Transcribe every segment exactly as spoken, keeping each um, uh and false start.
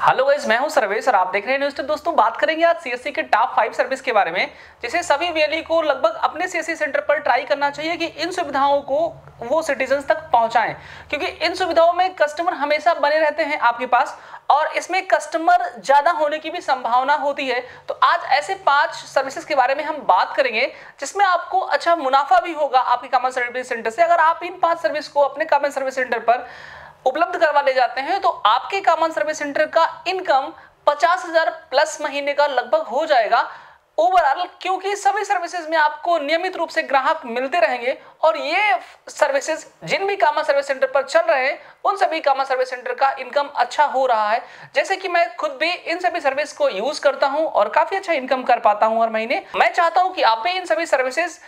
Hello guys, मैं हूं सर्वेश और आप देख रहे हैं न्यूज़। दोस्तों बात करेंगे आज सीएससी के टॉप फाइव सर्विस के बारे में, जिसे सभी वीएलई को लगभग अपने सीएससी सेंटर पर ट्राई करना चाहिए कि इन सुविधाओं को वो सिटीजन्स तक पहुंचाएं, क्योंकि इन सुविधाओं में कस्टमर हमेशा बने रहते हैं आपके पास और इसमें कस्टमर ज़्यादा होने की भी संभावना होती है। तो आज ऐसे पांच सर्विसेज के बारे में हम बात करेंगे जिसमें आपको अच्छा मुनाफा भी होगा आपके कॉमन सर्विस सेंटर से। अगर आप इन पाँच सर्विस को अपने कॉमन सर्विस सेंटर पर उपलब्ध करवा ले जाते हैं तो आपके कॉमन सर्विस सेंटर का इनकम पचास हज़ार प्लस महीने का लगभग हो जाएगा ओवरऑल, क्योंकि सभी सर्विसेज में आपको नियमित रूप से ग्राहक मिलते रहेंगे। और ये सर्विसेज जिन भी कॉमन सर्विस सेंटर पर चल रहे हैं उन सभी कॉमन सर्विस सेंटर का इनकम अच्छा हो रहा है। जैसे कि मैं खुद भी इन सभी सर्विस को यूज करता हूँ और काफी अच्छा इनकम कर पाता हूँ हर महीने। मैं चाहता हूँ कि आप भी इन सभी सर्विसेज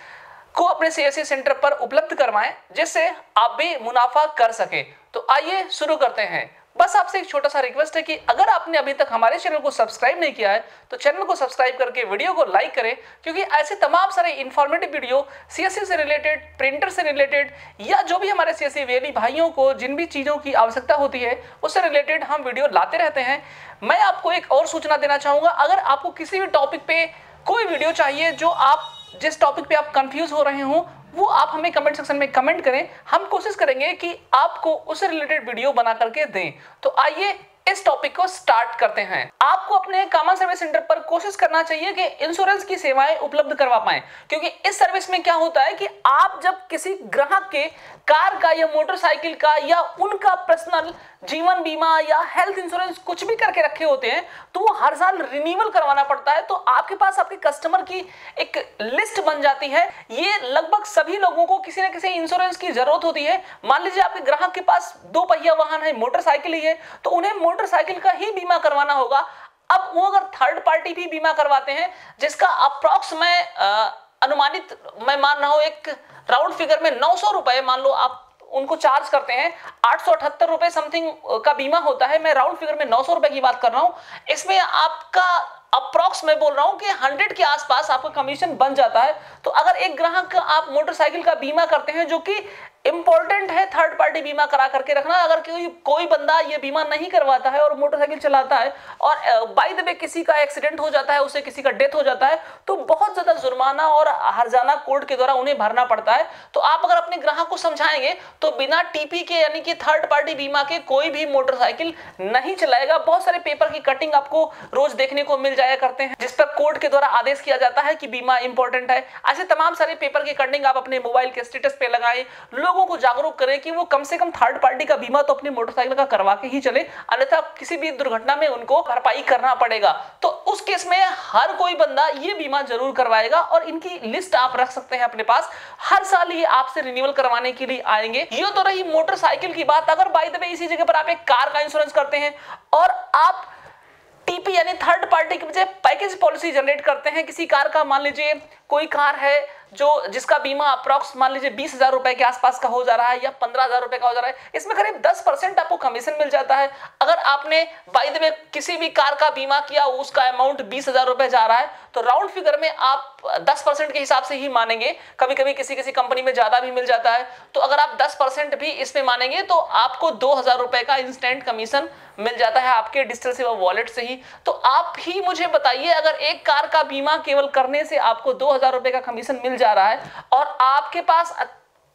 को अपने सीएससी सेंटर पर उपलब्ध करवाएं जिससे आप भी मुनाफा कर सके। तो आइए शुरू करते हैं। बस आपसे एक छोटा सा रिक्वेस्ट है कि अगर आपने अभी तक हमारे चैनल को सब्सक्राइब नहीं किया है तो चैनल को सब्सक्राइब करके वीडियो को लाइक करें, क्योंकि ऐसे तमाम सारे इंफॉर्मेटिव वीडियो सीएससी से रिलेटेड, प्रिंटर से रिलेटेड या जो भी हमारे सीएससी वीएलई भाइयों को जिन भी चीज़ों की आवश्यकता होती है उससे रिलेटेड हम वीडियो लाते रहते हैं। मैं आपको एक और सूचना देना चाहूँगा, अगर आपको किसी भी टॉपिक पे कोई वीडियो चाहिए, जो आप जिस टॉपिक पे आप कंफ्यूज हो रहे हो, वो आप हमें कमेंट सेक्शन में कमेंट करें। हम कोशिश करेंगे कि आपको उससे रिलेटेड वीडियो बना करके दें। तो आइए इस टॉपिक को स्टार्ट करते हैं। आपको अपने कॉमन सर्विस सेंटर पर कोशिश करना चाहिए कि इंश्योरेंस की सेवाएं उपलब्ध करवा पाएं, क्योंकि इस सर्विस में क्या होता है कि आप जब किसी ग्राहक के कार का या मोटरसाइकिल का या उनका पर्सनल जीवन बीमा या हेल्थ इंश्योरेंस कुछ भी करके रखे होते हैं तो वो हर साल रिन्यूअल करवाना पड़ता है। तो आपके पास आपके कस्टमर की एक लिस्ट बन जाती है। ये लगभग सभी लोगों को किसी ना किसी इंश्योरेंस की जरूरत होती है। मान लीजिए आपके ग्राहक के पास दो पहिया वाहन है, मोटरसाइकिल ही है, तो उन्हें मोटरसाइकिल का ही बीमा करवाना होगा। अब वो अगर थर्ड पार्टी भी बीमा करवाते हैं जिसका अप्रॉक्स मैं अनुमानित मैं मान रहा हूं एक राउंड फिगर में नौ सौ रुपए मान लो आप उनको चार्ज करते हैं, आठ सौ अठहत्तर रुपए समथिंग का बीमा होता है। मैं राउंड फिगर में नौ सौ रुपए की बात कर रहा हूं। इसमें आपका अप्रॉक्स मैं बोल रहा हूं कि सौ के आसपास आपका कमीशन बन जाता है। तो अगर एक ग्राहक आप मोटरसाइकिल का बीमा करते हैं, जो कि इंपॉर्टेंट है थर्ड पार्टी बीमा करा करके रखना। अगर कोई कोई बंदा ये बीमा नहीं करवाता है और मोटरसाइकिल चलाता है और बाय द वे किसी का एक्सीडेंट हो जाता है, उसे किसी का डेथ हो जाता है, तो बहुत ज़्यादा जुर्माना और हर्जाना कोर्ट के द्वारा उन्हें भरना पड़ता है। तो आप अगर अपने ग्राहक को समझाएंगे तो बिना टीपी के यानी कि थर्ड पार्टी बीमा के कोई भी मोटरसाइकिल नहीं चलाएगा। बहुत सारे पेपर की कटिंग आपको रोज देखने को मिल जाया करते हैं जिस पर कोर्ट के द्वारा आदेश किया जाता है कि बीमा इंपॉर्टेंट है। ऐसे तमाम सारे पेपर की कटिंग आप अपने मोबाइल के स्टेटस पे लगाएं, लोगों को जागरूक करें कि वो कम से कम थर्ड पार्टी का बीमा तो अपनी मोटरसाइकिल का करवा के ही चले, अन्यथा किसी भी दुर्घटना में उनको भरपाई करना पड़ेगा। तो उस केस में हर कोई बंदा ये बीमा जरूर करवाएगा और इनकी लिस्ट आप रख सकते हैं अपने पास। हर साल ये आपसे रिन्यूअल करवाने के लिए आएंगे। ये तो रही मोटरसाइकिल की बात। अगर बाय द वे इसी जगह पर आप एक कार का इंश्योरेंस करते हैं और आप टीपी यानी थर्ड पार्टी की बजाय पैकेज पॉलिसी जनरेट करते हैं किसी कार का, मान लीजिए कोई कार है जो जिसका बीमा अप्रॉक्स मान लीजिए बीस हजार रुपए के आसपास का हो जा रहा है या पंद्रह हजार रुपए का हो जा रहा है, इसमें करीब दस परसेंट आपको कमीशन मिल जाता है। अगर आपने बाय द वे किसी भी कार का बीमा किया, उसका अमाउंट बीस हजार रुपए जा रहा है, तो राउंड फिगर में आप दस परसेंट के हिसाब से ही मानेंगे। कभी कभी किसी किसी कंपनी में ज्यादा भी मिल जाता है। तो अगर आप दस परसेंट भी इसमें मानेंगे तो आपको दो हजार रुपए का इंस्टेंट कमीशन मिल जाता है आपके डिजिटल सेवा वॉलेट से ही। तो आप ही मुझे बताइए, अगर एक कार का बीमा केवल करने से आपको दो हजार रुपए का कमीशन मिल जा रहा है और आपके पास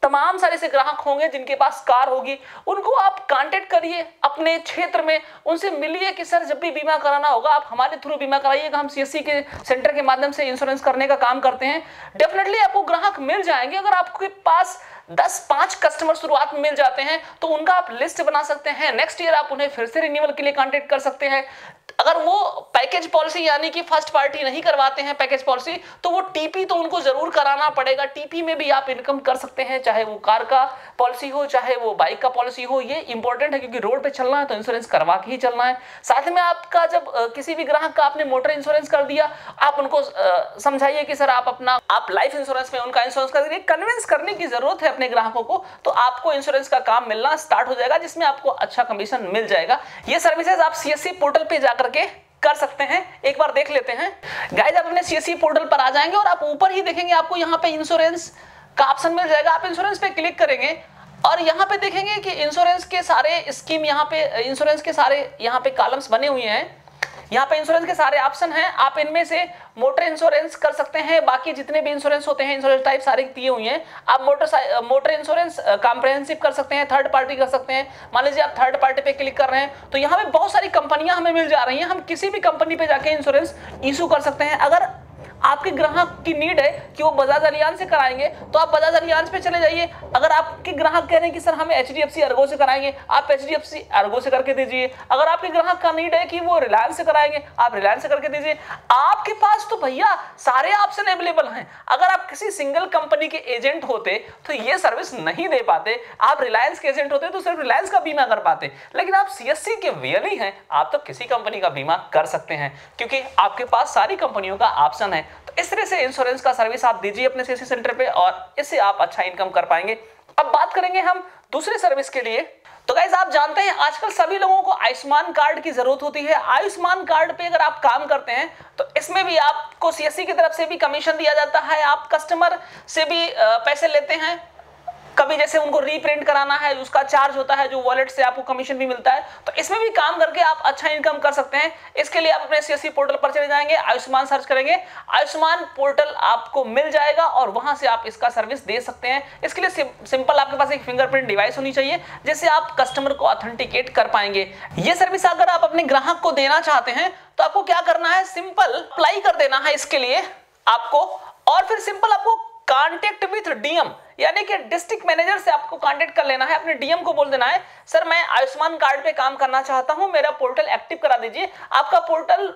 तमाम सारे से ग्राहक होंगे जिनके पास कार होगी, उनको आप कांटेक्ट करिए अपने क्षेत्र में, उनसे मिलिए कि सर जब भी बीमा कराना होगा आप हमारे थ्रू बीमा कराइएगा, हम सीएससी के सेंटर के माध्यम से इंश्योरेंस करने का काम करते हैं। डेफिनेटली आपको ग्राहक मिल जाएंगे। अगर आपके पास दस पाँच कस्टमर शुरुआत में मिल जाते हैं तो उनका आप लिस्ट बना सकते हैं। नेक्स्ट ईयर आप उन्हें फिर से रिन्यूअल के लिए कॉन्टेक्ट कर सकते हैं। अगर वो पैकेज पॉलिसी यानी कि फर्स्ट पार्टी नहीं करवाते हैं पैकेज पॉलिसी, तो वो टीपी तो उनको जरूर कराना पड़ेगा। टीपी में भी आप इनकम कर सकते हैं, चाहे वो कार का पॉलिसी हो चाहे वो बाइक का पॉलिसी हो। ये इंपॉर्टेंट है क्योंकि रोड पे चलना है तो इंश्योरेंस करवा के ही चलना है। साथ में आपका जब किसी भी ग्राहक का आपने मोटर इंश्योरेंस कर दिया, आप उनको समझाइए कि सर आप अपना आप लाइफ इंश्योरेंस में उनका इंश्योरेंस कर दीजिए। कन्विंस करने की जरूरत है अपने ग्राहकों को, तो आपको इंश्योरेंस का काम मिलना स्टार्ट हो जाएगा जिसमें आपको अच्छा कमीशन मिल जाएगा। ये सर्विसेज आप सीएससी पोर्टल पर जाकर के कर सकते हैं। एक बार देख लेते हैं गाइस, आप अपने सीएससी पोर्टल पर आ जाएंगे और आप ऊपर ही देखेंगे आपको यहाँ पे इंश्योरेंस का ऑप्शन मिल जाएगा। आप इंश्योरेंस पे क्लिक करेंगे और यहाँ पे देखेंगे कि इंश्योरेंस के सारे स्कीम यहाँ पे इंश्योरेंस के सारे यहाँ पे कॉलम्स बने हुए हैं। यहाँ पे इंश्योरेंस के सारे ऑप्शन हैं, आप इनमें से मोटर इंश्योरेंस कर सकते हैं। बाकी जितने भी इंश्योरेंस होते हैं इंश्योरेंस टाइप सारे दिए हुए हैं। आप मोटर मोटर इंश्योरेंस कॉम्प्रिहेंसिव कर सकते हैं, थर्ड पार्टी कर सकते हैं। मान लीजिए आप थर्ड पार्टी पे क्लिक कर रहे हैं तो यहाँ पे बहुत सारी कंपनियां हमें मिल जा रही हैं। हम किसी भी कंपनी पे जाके इंश्योरेंस इशू कर सकते हैं। अगर आपके ग्राहक की नीड है कि वो बजाज अलियांस से कराएंगे तो आप बजाज अलियांस पे चले जाइए। अगर आपके ग्राहक कह रहे हैं कि सर हम H D F C Ergo से कराएंगे, आप H D F C Ergo से करके दीजिए। अगर आपके ग्राहक का नीड है कि वो रिलायंस से कराएंगे, आप रिलायंस से करके दीजिए। आपके पास तो भैया सारे ऑप्शन अवेलेबल हैं। अगर आप किसी सिंगल कंपनी के एजेंट होते तो ये सर्विस नहीं दे पाते, आप रिलायंस के एजेंट होते तो सिर्फ रिलायंस का बीमा कर पाते। लेकिन आप सी एस सी के वियली हैं, आप तो किसी कंपनी का बीमा कर सकते हैं क्योंकि आपके पास सारी कंपनियों का ऑप्शन है। तो इस तरह से इंश्योरेंस का सर्विस आप दीजिए अपने सीएससी सेंटर पे और इससे आप अच्छा इनकम कर पाएंगे। अब बात करेंगे हम दूसरे सर्विस के लिए। तो गाइस आप जानते हैं आजकल सभी लोगों को आयुष्मान कार्ड की जरूरत होती है। आयुष्मान कार्ड पे अगर आप काम करते हैं तो इसमें भी आपको सीएससी की तरफ से भी कमीशन दिया जाता है, आप कस्टमर से भी पैसे लेते हैं। कभी जैसे उनको रीप्रिंट कराना है उसका चार्ज होता है, जो वॉलेट से आपको कमीशन भी मिलता है। तो इसमें भी काम करके आप अच्छा इनकम कर सकते हैं। इसके लिए आप अपने सीएससी पोर्टल पर चले जाएंगे, आयुष्मान सर्च करेंगे, आयुष्मान पोर्टल आपको मिल जाएगा और वहां से आप इसका सर्विस दे सकते हैं। इसके लिए सिं, सिंपल आपके पास एक फिंगरप्रिंट डिवाइस होनी चाहिए जिससे आप कस्टमर को ऑथेंटिकेट कर पाएंगे। ये सर्विस अगर आप अपने ग्राहक को देना चाहते हैं तो आपको क्या करना है, सिंपल अप्लाई कर देना है इसके लिए आपको। और फिर सिंपल आपको कॉन्टेक्ट विथ डीएम यानी कि डिस्ट्रिक्ट मैनेजर से आपको कांटेक्ट कर लेना है। अपने डीएम को बोल देना है सर मैं आयुष्मान कार्ड पे काम करना चाहता हूं, मेरा पोर्टल एक्टिव करा दीजिए। आपका पोर्टल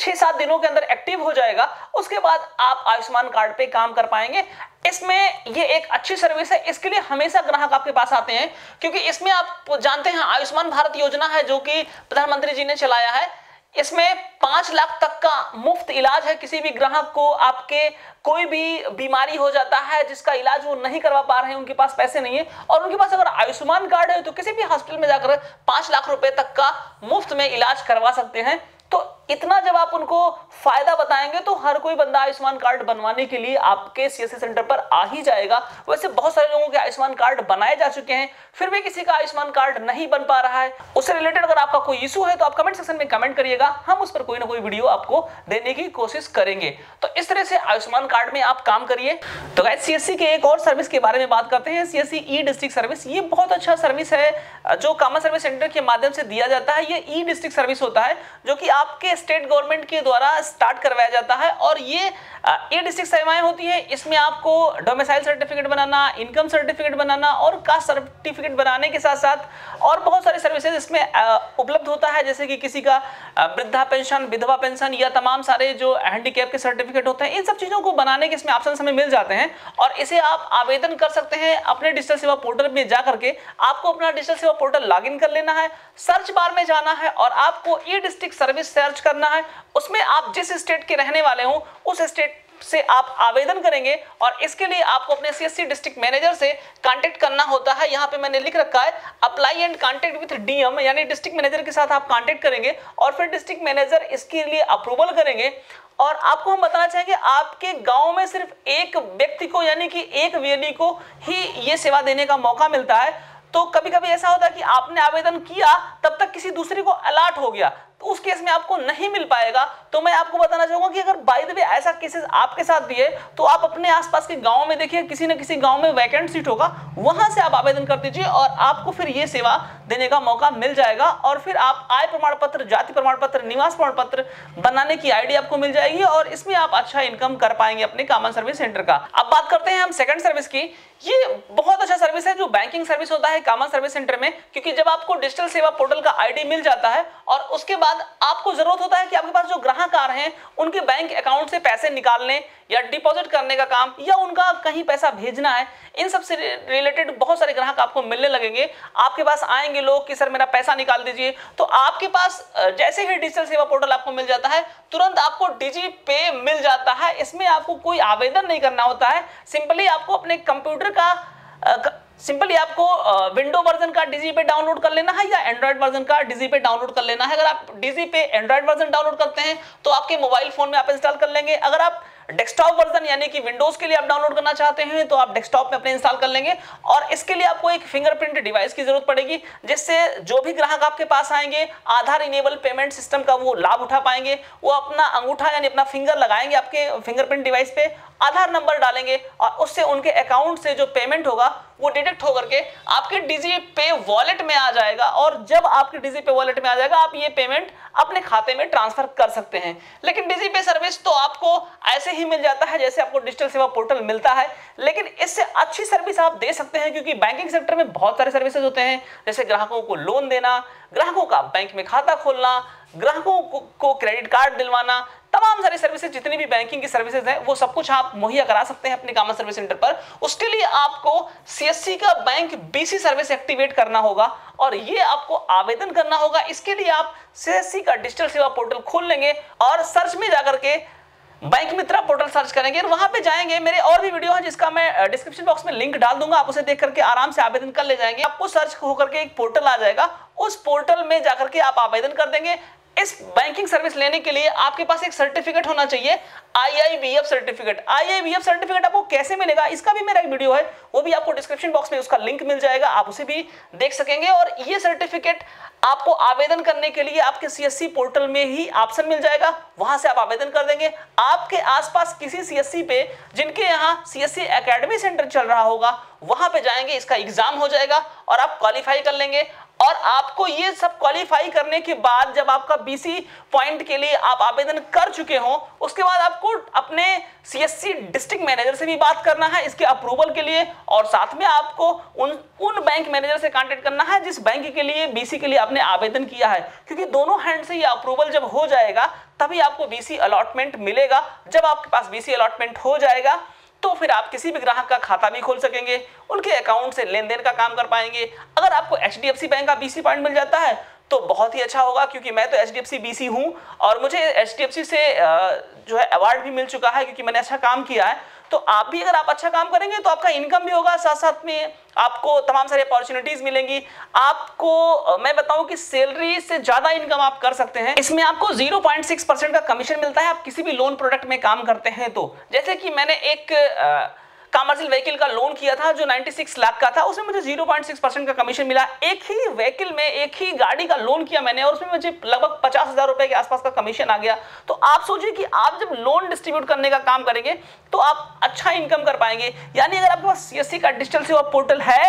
छह सात दिनों के अंदर एक्टिव हो जाएगा, उसके बाद आप आयुष्मान कार्ड पे काम कर पाएंगे। इसमें ये एक अच्छी सर्विस है, इसके लिए हमेशा ग्राहक आपके पास आते हैं क्योंकि इसमें आप जानते हैं आयुष्मान भारत योजना है जो कि प्रधानमंत्री जी ने चलाया है। इसमें पांच लाख तक का मुफ्त इलाज है। किसी भी ग्राहक को आपके कोई भी बीमारी हो जाता है जिसका इलाज वो नहीं करवा पा रहे हैं, उनके पास पैसे नहीं है और उनके पास अगर आयुष्मान कार्ड है तो किसी भी हॉस्पिटल में जाकर पांच लाख रुपए तक का मुफ्त में इलाज करवा सकते हैं। तो इतना जब आप उनको फायदा बताएंगे तो हर कोई बंदा आयुष्मान कार्ड बनवाने के लिए आपके सीएससी सेंटर पर आ ही जाएगा। वैसे बहुत सारे लोगों के आयुष्मान कार्ड बनाए जा चुके हैं, फिर भी किसी का आयुष्मान कार्ड नहीं बन पा रहा है। उससे रिलेटेड अगर आपका कोई इशू है तो आप कमेंट सेक्शन में कमेंट करिएगा, हम उस पर कोई ना कोई वीडियो आपको देने की कोशिश करेंगे। तो इस तरह से आयुष्मान कार्ड में आप काम करिए। तो गाइस सीएससी के एक और सर्विस के बारे में बात करते हैं, सीएससी ई डिस्ट्रिक्ट सर्विस। ये बहुत अच्छा सर्विस है जो कॉमन सर्विस सेंटर के माध्यम से दिया जाता है। ये ई डिस्ट्रिक्ट सर्विस होता है जो कि आपके स्टेट गवर्नमेंट के द्वारा स्टार्ट करवाया जाता है और ये ये डिस्ट्रिक्ट सेवाएं होती हैं। इसमें आपको डोमिसाइल सर्टिफिकेट बनाना, इनकम सर्टिफिकेट बनाना और कास्ट सर्टिफिकेट बनाने के साथ साथ और बहुत सारे सर्विसेज इसमें उपलब्ध होता है, जैसे कि किसी का वृद्धा पेंशन, विधवा पेंशन या तमाम सारे जो हैंडीकैप के सर्टिफिकेट होते हैं, इन सब चीज़ों को बनाने के इसमें ऑप्शन हमें मिल जाते हैं। और इसे आप आवेदन कर सकते हैं अपने डिजिटल सेवा पोर्टल में जा करके। आपको अपना डिजिटल सेवा पोर्टल लॉग इन कर लेना है, सर्च बार में जाना है और आपको ई डिस्ट्रिक्ट सर्विस सर्च करना है। उसमें आप जिस स्टेट के रहने वाले हो उस स्टेट से आप आवेदन करेंगे और इसके लिए आपको अपने सीएससी डिस्ट्रिक्ट मैनेजर से कांटेक्ट करना होता है। यहाँ पे मैंने लिख रखा है apply and contact with DM यानी डिस्ट्रिक्ट मैनेजर के साथ आप कांटेक्ट करेंगे और फिर डिस्ट्रिक्ट मैनेजर इसके लिए अप्रूवल करेंगे। और आपको हम बताना चाहेंगे आपके गांव में सिर्फ एक व्यक्ति को यानी कि एक वीएलई को ही ये सेवा देने का मौका मिलता है। तो कभी कभी ऐसा होता है कि आपने आवेदन किया तब तक किसी दूसरे को अलॉट हो गया, तो उस केस में आपको नहीं मिल पाएगा। तो मैं आपको बताना चाहूंगा कि अगर बाय द वे ऐसा केसेस आपके साथ भी है तो आप अपने आसपास के गांव में देखिए, किसी न किसी गांव में वैकेंट सीट होगा, वहां से आप आवेदन कर दीजिए और आपको फिर ये सेवा देने का मौका मिल जाएगा। और फिर आप आय प्रमाण पत्र, जाति प्रमाण पत्र, निवास प्रमाण पत्र बनाने की आईडी आपको मिल जाएगी और इसमें आप अच्छा इनकम कर पाएंगे अपने कॉमन सर्विस सेंटर का। अब बात करते हैं हम सेकंड सर्विस की। ये बहुत अच्छा सर्विस है जो बैंकिंग सर्विस होता है कॉमन सर्विस सेंटर में, क्योंकि जब आपको डिजिटल सेवा पोर्टल का आईडी मिल जाता है और उसके बाद आपको जरूरत होता है कि आपके पास जो ग्राहक आ रहे हैं उनके बैंक अकाउंट से पैसे निकालने या डिपॉजिट करने का काम या उनका कहीं पैसा भेजना है, इन सब से रिलेटेड बहुत सारे ग्राहक आपको मिलने लगेंगे। आपके पास आएंगे लोग कि सर मेरा पैसा निकाल दीजिए। तो आपके पास जैसे ही डिजिटल सेवा पोर्टल आपको मिल जाता है तुरंत आपको डिजी पे मिल जाता है। इसमें आपको कोई आवेदन नहीं करना होता है, सिंपली आपको अपने कंप्यूटर का सिंपली आपको विंडो वर्जन का डिजी पे डाउनलोड कर लेना है या एंड्रॉइड वर्जन का डिजी पे डाउनलोड कर लेना है। अगर आप डिजी पे एंड्रॉइड वर्जन डाउनलोड करते हैं तो आपके मोबाइल फोन में आप इंस्टॉल कर लेंगे। अगर आप डेस्कटॉप वर्जन यानी कि विंडोज के लिए आप डाउनलोड करना चाहते हैं तो आप डेस्कटॉप में अपने इंस्टॉल कर लेंगे और इसके लिए आपको एक फिंगरप्रिंट डिवाइस की जरूरत पड़ेगी, जिससे जो भी ग्राहक आपके पास आएंगे आधार इनेबल पेमेंट सिस्टम का वो लाभ उठा पाएंगे। वो अपना अंगूठा यानी अपना फिंगर लगाएंगे आपके फिंगरप्रिंट डिवाइस पे, आधार नंबर डालेंगे और उससे उनके अकाउंट से जो पेमेंट होगा वो डिटेक्ट होकर के आपके डिजी पे वॉलेट में आ जाएगा और जब आपके डिजी पे वॉलेट में आ जाएगा आप ये पेमेंट अपने खाते में ट्रांसफर कर सकते हैं। लेकिन डिजी पे सर्विस तो आपको ऐसे ही मिल जाता है जैसे आपको डिजिटल सेवा पोर्टल मिलता है, लेकिन इससे अच्छी सर्विस आप दे सकते हैं क्योंकि बैंकिंग सेक्टर में बहुत सारे सर्विसेज होते हैं, जैसे ग्राहकों को लोन देना, ग्राहकों का बैंक में खाता खोलना, ग्राहकों को क्रेडिट कार्ड दिलवाना, तमाम सारी सर्विसेज जितनी भी बैंकिंग की सर्विसेज हैं वो सब कुछ आप मुहैया करा सकते हैं अपने कॉमन सर्विस सेंटर पर। उसके लिए आपको सीएससी का बैंक बीसी सर्विस एक्टिवेट करना होगा और ये आपको आवेदन करना होगा। इसके लिए आप सीएससी का डिजिटल सेवा पोर्टल खोल लेंगे और सर्च में जाकर के बैंक मित्रा पोर्टल सर्च करेंगे और वहां पे जाएंगे। मेरे और भी वीडियो है जिसका मैं डिस्क्रिप्शन बॉक्स में लिंक डाल दूंगा, आप उसे देख करके आराम से आवेदन कर ले जाएंगे। आपको सर्च होकर के एक पोर्टल आ जाएगा, उस पोर्टल में जाकर के आप आवेदन कर देंगे। इस बैंकिंग सर्विस लेने के लिए आपके पास एक सर्टिफिकेट होना चाहिए, I I B F certificate. I I B F certificate आपको कैसे मिलेगा इसका भी मेरा एक वीडियो है, वो भी आपको डिस्क्रिप्शन बॉक्स में उसका लिंक मिल जाएगा, आप उसे भी देख सकेंगे। और ये सर्टिफिकेट आपको आवेदन करने के लिए आपके सीएससी पोर्टल में ही ऑप्शन मिल जाएगा, वहां से आप आवेदन कर देंगे। आपके आसपास किसी सीएससी पे, जिनके यहाँ सीएससी एकेडमी सेंटर चल रहा होगा, वहां पे जाएंगे, इसका एग्जाम हो जाएगा और आप क्वालिफाई कर लेंगे। और आपको ये सब क्वालिफाई करने के बाद जब आपका बीसी पॉइंट के लिए आप आवेदन कर चुके हो, उसके बाद आपको अपने सीएससी डिस्ट्रिक्ट मैनेजर से भी बात करना है इसके अप्रूवल के लिए, और साथ में आपको उन उन बैंक मैनेजर से कांटेक्ट करना है जिस बैंक के लिए बीसी के लिए आपने आवेदन किया है, क्योंकि दोनों हैंड से ये अप्रूवल जब हो जाएगा तभी आपको बीसी अलॉटमेंट मिलेगा। जब आपके पास बीसी अलॉटमेंट हो जाएगा तो फिर आप किसी भी ग्राहक का खाता भी खोल सकेंगे, उनके अकाउंट से लेन देन का काम कर पाएंगे। अगर आपको H D F C bank का बीसी पॉइंट मिल जाता है तो बहुत ही अच्छा होगा, क्योंकि मैं तो H D F C BC हूँ और मुझे एच डी एफ सी से जो है अवार्ड भी मिल चुका है क्योंकि मैंने अच्छा काम किया है। तो आप भी अगर आप अच्छा काम करेंगे तो आपका इनकम भी होगा, साथ साथ में आपको तमाम सारी अपॉर्चुनिटीज मिलेंगी। आपको मैं बताऊं कि सैलरी से ज्यादा इनकम आप कर सकते हैं। इसमें आपको ज़ीरो पॉइंट सिक्स परसेंट का कमीशन मिलता है आप किसी भी लोन प्रोडक्ट में काम करते हैं तो। जैसे कि मैंने एक आ, कमर्शियल व्हीकल का लोन किया था जो छियानवे लाख का था, उसमें मुझे ज़ीरो पॉइंट सिक्स परसेंट का कमीशन मिला। एक ही व्हीकल में, एक ही गाड़ी का लोन किया मैंने और उसमें मुझे लगभग पचास हजार रुपए के आसपास का कमीशन आ गया। तो आप सोचिए कि आप जब लोन डिस्ट्रीब्यूट करने का काम करेंगे तो आप अच्छा इनकम कर पाएंगे। यानी अगर आपके पास सीएससी का डिजिटल सेवा पोर्टल है,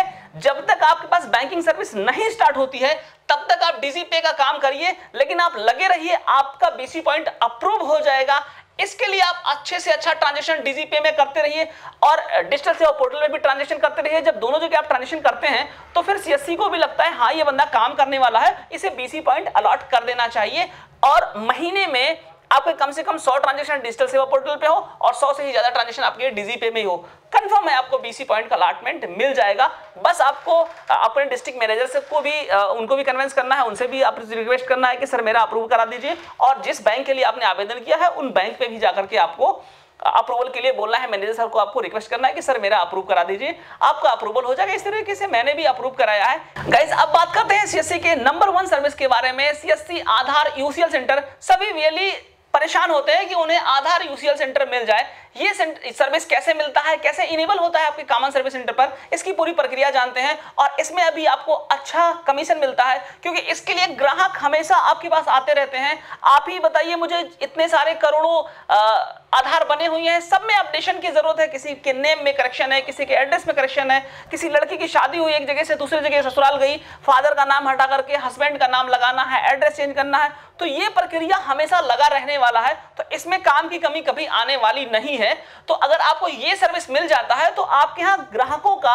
जब तक आपके पास बैंकिंग सर्विस नहीं स्टार्ट होती है तब तक आप डिजी पे का काम करिए, लेकिन आप लगे रहिए, आपका बीसी पॉइंट अप्रूव हो जाएगा। इसके लिए आप अच्छे से अच्छा ट्रांजेक्शन डिजी पे में करते रहिए और डिजिटल सेवा पोर्टल में भी ट्रांजेक्शन करते रहिए। जब दोनों जगह आप ट्रांजेक्शन करते हैं तो फिर सीएससी को भी लगता है हाँ ये बंदा काम करने वाला है, इसे बीसी पॉइंट अलॉट कर देना चाहिए। और महीने में आपके कम से कम सौ ट्रांजेक्शन डिजिटल सेवा पोर्टल पे हो और सौ से ही ज्यादा ट्रांजेक्शन आपके डिजी पे में ही हो, कंफर्म है आपको बीसी पॉइंट का अलॉटमेंट मिल जाएगा। बस आपको अपने डिस्ट्रिक्ट मैनेजर से को भी उनको भी कन्विंस करना है, उनसे भी आप रिक्वेस्ट करना है कि सर मेरा अप्रूव करा दीजिए, और जिस बैंक के लिए आपने आवेदन किया है उन बैंक पे भी जाकर के आपको अप्रूवल के लिए बोलना है। मैनेजर सर को आपको रिक्वेस्ट करना है कि सर मेरा अप्रूव करा दीजिए, आपका अप्रूवल हो जाएगा। इस तरीके से मैंने भी अप्रूव कराया है। गाइस अब बात करते हैं सीएससी के नंबर वन सर्विस के बारे में। सीएससी आधार यूसीएल सेंटर सभी रियली परेशान होते हैं कि उन्हें आधार यूसीएल सेंटर मिल जाए। ये सर्विस कैसे मिलता है, कैसे इनेबल होता है आपके कॉमन सर्विस सेंटर पर, इसकी पूरी प्रक्रिया जानते हैं। और इसमें अभी आपको अच्छा कमीशन मिलता है क्योंकि इसके लिए ग्राहक हमेशा आपके पास आते रहते हैं। आप ही बताइए मुझे, इतने सारे करोड़ों आधार बने हुए हैं, सब में अपडेशन की जरूरत है। किसी के नेम में करेक्शन है, किसी के एड्रेस में करेक्शन है, किसी लड़की की शादी हुई एक जगह से दूसरी जगह, ससुराल गई, फादर का नाम हटा करके हस्बैंड का नाम लगाना है, एड्रेस चेंज करना है, तो ये प्रक्रिया हमेशा लगा रहने वाला है। तो इसमें काम की कमी कभी आने वाली नहीं है। तो अगर आपको ये सर्विस मिल जाता है तो आपके यहाँ ग्राहकों का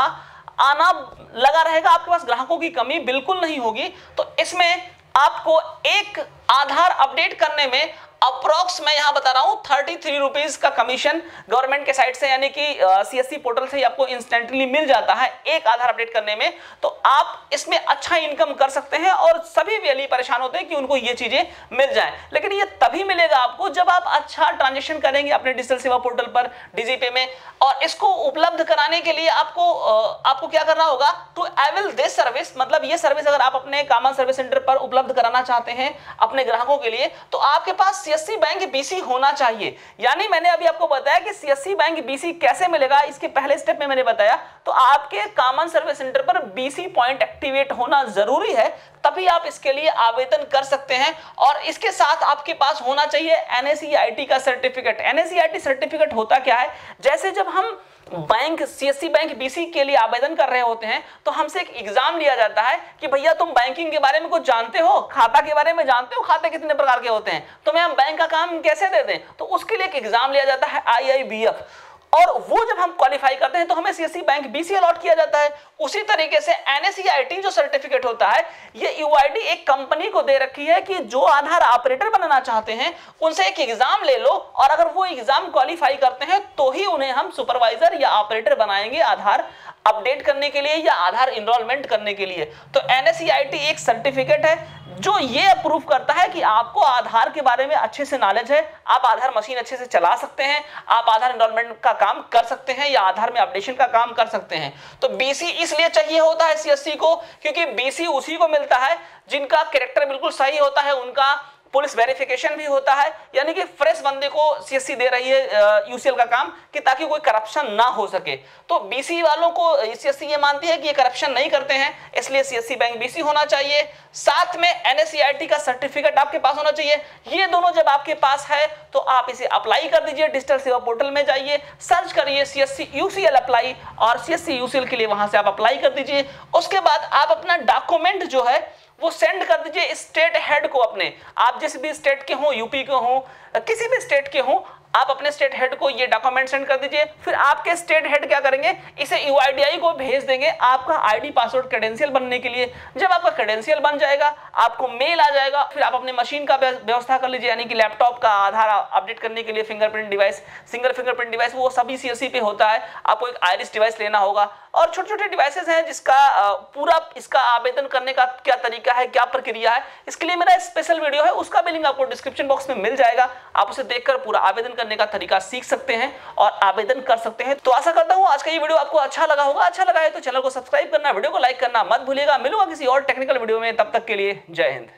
आना लगा रहेगा, आपके पास ग्राहकों की कमी बिल्कुल नहीं होगी। तो इसमें आपको एक आधार अपडेट करने में अप्रॉक्स मैं यहाँ बता रहा हूँ थर्टी थ्री रुपीज का कमीशन गवर्नमेंट के साइट से यानी कि सीएससी पोर्टल से ही आपको इंस्टेंटली मिल जाता है एक आधार अपडेट करने में। तो आप इसमें अच्छा इनकम कर सकते हैं और सभी वैली परेशान होते हैं कि उनको ये चीजें मिल जाएं, लेकिन ये तभी मिलेगा आपको जब आप अच्छा ट्रांजेक्शन करेंगे अपने डिजिटल सेवा पोर्टल पर डिजी पे में। और इसको उपलब्ध कराने के लिए आपको आपको क्या करना होगा, टू अवेल दिस सर्विस, मतलब ये सर्विस अगर आप अपने कॉमन सर्विस सेंटर पर उपलब्ध कराना चाहते हैं अपने ग्राहकों के लिए तो आपके पास सीएससी बैंक बीसी होना चाहिए। यानी मैंने अभी आपको बताया कि सीएससी बैंक बीसी कैसे मिलेगा, इसके पहले स्टेप में मैंने बताया। तो आपके कॉमन सर्विस सेंटर पर बीसी पॉइंट एक्टिवेट होना जरूरी है, तभी आप इसके लिए आवेदन कर सकते हैं। और इसके साथ आपके पास होना चाहिए एनएसीईआरटी का सर्टिफिकेट। एनएसीईआरटी सर्टिफिकेट होता क्या है, जैसे जब हम बैंक सीएससी बैंक बीसी के लिए आवेदन कर रहे होते हैं तो हमसे एक एग्जाम लिया जाता है कि भैया तुम बैंकिंग के बारे में कुछ जानते हो, खाता के बारे में जानते हो, खाते कितने प्रकार के होते हैं, तो मैं हम बैंक का काम कैसे दे दें। तो उसके लिए एक एग्जाम लिया जाता है आई आई बी एफ, और वो जब हम क्वालिफाई करते हैं तो हमें सीएससी बैंक बीसी अलॉट किया जाता है। उसी तरीके से एनएसईआईटी जो सर्टिफिकेट होता है, ये यूआईडी एक कंपनी को दे रखी है कि जो आधार ऑपरेटर बनना चाहते हैं उनसे एक एग्जाम ले लो, और अगर वो एग्जाम क्वालिफाई करते हैं तो ही उन्हें हम सुपरवाइजर या ऑपरेटर बनाएंगे आधार अपडेट करने के लिए या आधार इनरोलमेंट करने के लिए। तो एनएसईआईटी एक सर्टिफिकेट है जो ये अप्रूव करता है कि आपको आधार के बारे में अच्छे से नॉलेज है, आप आधार मशीन अच्छे से चला सकते हैं, आप आधार इनरोलमेंट का काम कर सकते हैं या आधार में अपडेशन का काम कर सकते हैं। तो बीसी इसलिए चाहिए होता है सीएससी को क्योंकि बीसी उसी को मिलता है जिनका कैरेक्टर बिल्कुल सही होता है, उनका पुलिस वेरिफिकेशन भी होता है, यानी कि फ्रेश बंदे को सीएससी दे रही है यूसीएल का काम कि ताकि कोई करप्शन ना हो सके। तो बीसी वालों को सीएससी ये मानती है कि ये करप्शन नहीं करते हैं, इसलिए सीएससी बैंक बीसी होना चाहिए। साथ में एनएसईआईटी का सर्टिफिकेट आपके पास होना चाहिए। ये दोनों जब आपके पास है तो आप इसे अप्लाई कर दीजिए। डिजिटल सेवा पोर्टल में जाइए, सर्च करिए सीएससी यूसीएल अप्लाई और सीएससी यूसीएल के लिए वहां से आप अप्लाई कर दीजिए। उसके बाद आप अपना डॉक्यूमेंट जो है वो सेंड कर दीजिए स्टेट हेड को अपने। आप जिस भी स्टेट के हों, यूपी के हों, किसी भी स्टेट के हों, आप अपने स्टेट हेड को ये डॉक्यूमेंट सेंड कर दीजिए। फिर आपके स्टेट हेड क्या करेंगे, इसे यूआईडीआई को भेज देंगे आपका आईडी पासवर्ड क्रेडेंशियल बनने के लिए। जब आपका क्रेडेंशियल बन जाएगा आपको मेल आ जाएगा, फिर आप अपने मशीन का व्यवस्था कर लीजिए, यानी कि लैपटॉप का आधार अपडेट करने के लिए fingerprint device, single fingerprint device वो सभी सीएससी पे होता है। आपको एक आयरिस डिवाइस लेना होगा और छोटे छोटे डिवाइसेस हैं जिसका पूरा इसका आवेदन करने का क्या तरीका है, क्या प्रक्रिया है, इसके लिए मेरा स्पेशल वीडियो है, उसका भी लिंक आपको डिस्क्रिप्शन बॉक्स में मिल जाएगा। आप उसे देखकर पूरा आवेदन करने का तरीका सीख सकते हैं और आवेदन कर सकते हैं। तो आशा करता हूं आज का ये वीडियो आपको अच्छा लगा होगा। अच्छा लगा है तो चैनल को सब्सक्राइब करना, वीडियो को लाइक करना मत भूलिएगा। मिलूंगा किसी और टेक्निकल वीडियो में, तब तक के लिए जय हिंद।